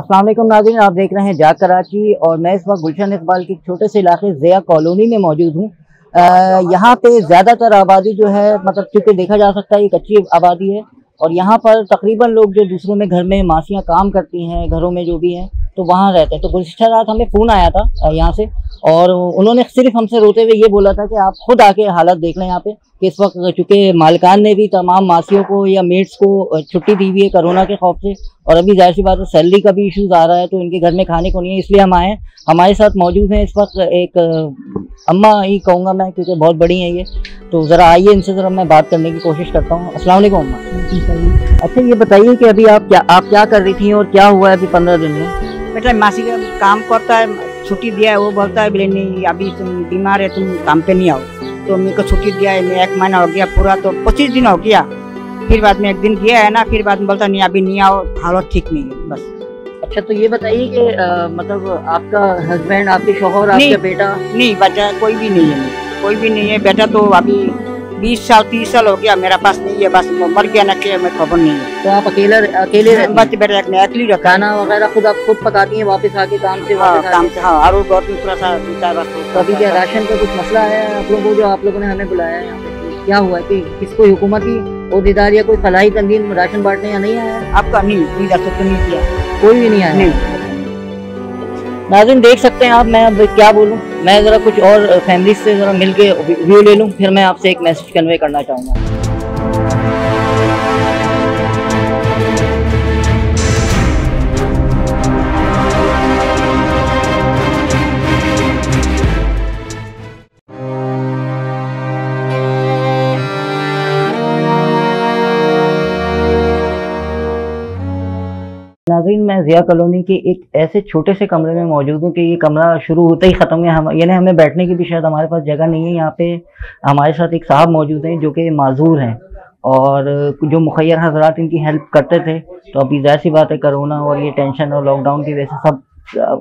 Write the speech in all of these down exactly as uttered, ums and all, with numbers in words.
अस्सलाम वालेकुम नाज़रीन, आप देख रहे हैं जा कराची और मैं इस वक्त गुलशन इकबाल के छोटे से इलाके ज़िया कॉलोनी में मौजूद हूँ। यहाँ पे ज़्यादातर आबादी जो है मतलब क्योंकि देखा जा सकता है एक अच्छी आबादी है और यहाँ पर तकरीबन लोग जो दूसरों में घर में मासियाँ काम करती हैं, घरों में जो भी हैं तो वहाँ रहते हैं। तो गुज़श्ता रात हमें फ़ोन आया था यहाँ से और उन्होंने सिर्फ हमसे रोते हुए ये बोला था कि आप खुद आके हालत देख लें यहाँ पे कि इस वक्त चूँकि मालिकान ने भी तमाम मासियों को या मेट्स को छुट्टी दी हुई है कोरोना के खौफ से और अभी जाहिर सी बात है सैलरी का भी इशूज़ आ रहा है तो इनके घर में खाने को नहीं है, इसलिए हम आए। हमारे साथ मौजूद हैं इस वक्त एक अम्मा ही कहूँगा मैं क्योंकि बहुत बड़ी हैं ये, तो ज़रा आइए इनसे ज़रा मैं बात करने की कोशिश करता हूँ। अस्सलाम वालेकुम अम्मा। अच्छा ये बताइए कि अभी आप क्या आप क्या कर रही थी और क्या हुआ है अभी पंद्रह दिन में? बेटा मासी का काम करता है, छुट्टी दिया है, वो बोलता है बोले नहीं अभी तुम बीमार है, तुम काम पे नहीं आओ। तो मेरे को छुट्टी दिया है, मैं एक महीना हो गया पूरा, तो पच्चीस दिन हो गया। फिर बाद में एक दिन गया है ना, फिर बाद में बोलता नहीं अभी नहीं आओ, हालत ठीक नहीं है बस। अच्छा तो ये बताइए कि मतलब आपका हस्बैंड, आपके शोहर, आपका बेटा? नहीं बच्चा कोई भी नहीं है, कोई भी नहीं है बेटा। तो अभी बीस साल तीस साल हो गया मेरा पास नहीं है, बस मर गया ना कि मैं खबर नहीं है। तो आप अकेला अकेले बच्चे बैठे अकेली रखा, खाना वगैरह खुद आप खुद पकाती हैं वापस आके काम से? हाँ, काम से हाँ। और थोड़ा सा अभी क्या राशन का कुछ मसला है आप लोगों को जो आप लोगों ने हमें बुलाया है यहाँ पे? क्या हुआ कि किस कोई हुकूमती अहदेदार या कोई फलाही तंजीम राशन बांटने या नहीं आया आपका? नहीं किया, कोई भी नहीं आया। नाज़रीन देख सकते हैं आप, मैं क्या बोलूँ, मैं ज़रा कुछ और फैमिली से ज़रा मिल के व्यू ले लूँ फिर मैं आपसे एक मैसेज कन्वे करना चाहूँगा। नाज़रीन मैं ज़िया कॉलोनी के एक ऐसे छोटे से कमरे में मौजूद हूँ कि ये कमरा शुरू होते ही ख़त्म है, हम यानी हमें बैठने की भी शायद हमारे पास जगह नहीं है यहाँ पे। हमारे साथ एक साहब मौजूद हैं जो कि माजूर हैं और जो मुखैर हजरात इनकी हेल्प करते थे, तो अभी ज़ाहिर सी बात है कोरोना और ये टेंशन और लॉकडाउन की वजह से सब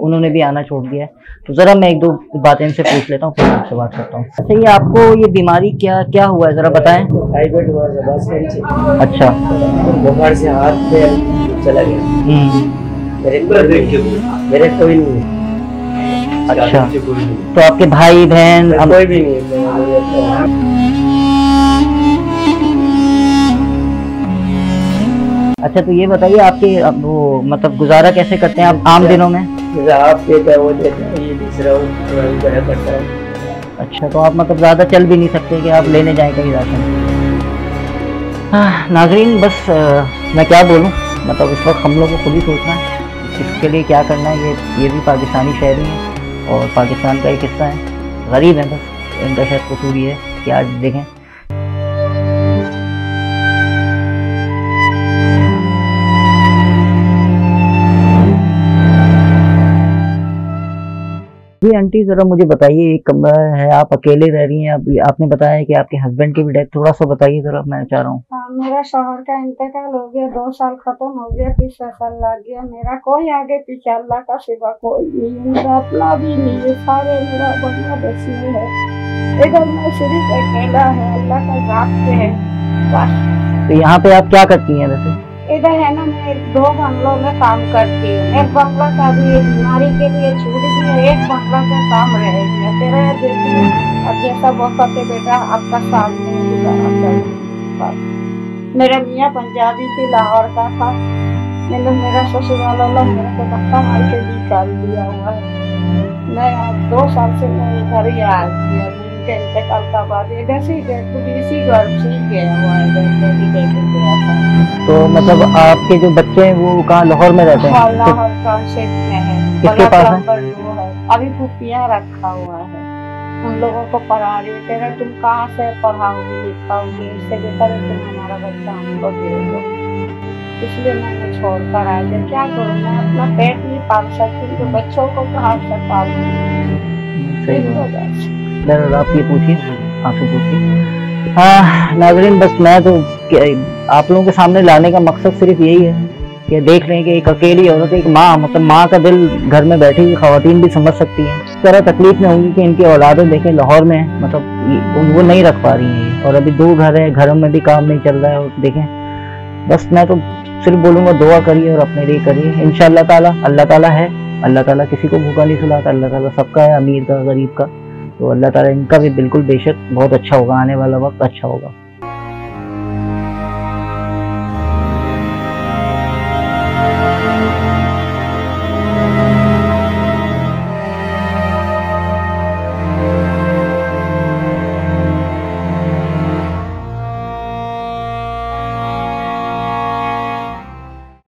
उन्होंने भी आना छोड़ दिया है। तो ज़रा मैं एक दो बातें इनसे पूछ लेता हूँ फिर आपसे बात करता हूँ। अच्छा ये आपको ये बीमारी क्या क्या हुआ है ज़रा बताएँ? अच्छा बुखार से हाथ चला गया मेरे मेरे कोई नहीं। अच्छा तो आपके भाई बहन कोई भी नहीं? अच्छा तो ये बताइए आपके अब वो मतलब गुजारा कैसे करते हैं आप आम दिनों में? आप वो ये दूसरा गुजारा करता है। अच्छा तो आप मतलब ज्यादा चल भी नहीं सकते कि आप लेने जाए कहीं राशन? नाजरीन बस मैं क्या बोलूँ, मतलब इस वक्त हम लोग को खुद ही सोचना है इसके लिए क्या करना है। ये ये भी पाकिस्तानी शहरी हैं और पाकिस्तान का एक हिस्सा है, गरीब हैं बस, इनका शायद कसूर ये है कि आज देखें। ये आंटी ज़रा मुझे बताइए, एक कमरा है, आप अकेले रह रही हैं, आप, आपने बताया है कि आपके हस्बैंड की भी डेथ, थोड़ा सा बताइए ज़रा, मैं चाह रहा हूँ। मेरा शोहर का इंतकाल हो गया, दो साल खत्म हो गया, तीसरा साल लग गया, मेरा कोई आगे पीछे अल्लाह का सिवा कोई नहीं, मेरा अपना भी नहीं है, सारे मेरा बांग्लादेश में है, इधर मैं सिर्फ अकेला है, अल्लाह का रात पे है बस। तो यहाँ पे आप क्या करती हैं वैसे? इधर है ना मैं दो बंगलों में काम करती हूँ, एक बंगला का भी बीमारी के लिए छूट गया, एक बंगला का काम रह गया, तेरा देती हूँ और जैसा वक्त है बेटा आपका साथ में गुजारा कर। मेरा मियाँ पंजाबी थी, लाहौर का था, लेकिन मेरा ससुराल वाला मेरे को धक्का मार के निकाल दिया हुआ है। मैं दो साल से मैं इधर ही आ गया, इनके इंतकाल का बाद इधर से इसी घर से गया हुआ है। तो मतलब आपके जो बच्चे हैं वो कहाँ लाहौर में रहते हैं? लाहौर टाउनशिप में है, किसके पास है? अभी फूफिया रखा हुआ है, उन लोगों को पढ़ा रही है, कह रहे तुम कहाँ से पढ़ाओगे लिखाओगे, इससे बेहतर है तुम हमारा बच्चा हमको दे दो, इसलिए मैंने छोड़ कर आ गया। क्या करूँ मैं, अपना पेट नहीं पाल सकती तो बच्चों को कहाँ से पालूंगी? आप ये पूछिए, आपसे पूछिए। नाज़रीन बस मैं तो आप लोगों के सामने लाने का मकसद सिर्फ यही है कि देख लें कि एक अकेली औरत, एक माँ, मतलब माँ का दिल घर में बैठी हुई ख़वातीन भी समझ सकती हैं इस तरह तकलीफ में होंगी कि इनकी औलादें देखें लाहौर में मतलब वो नहीं रख पा रही हैं और अभी दो घर है, घरों में भी काम नहीं चल रहा है और देखें बस मैं तो सिर्फ बोलूँगा दुआ करिए और अपने लिए करिए। इंशाअल्लाह ताला अल्लाह ताला है, अल्लाह ताला किसी को भूखा नहीं सुलाता, अल्लाह ताला सबका है, अमीर का गरीब का। तो अल्लाह ताला इनका भी बिल्कुल बेशक बहुत अच्छा होगा, आने वाला वक्त अच्छा होगा।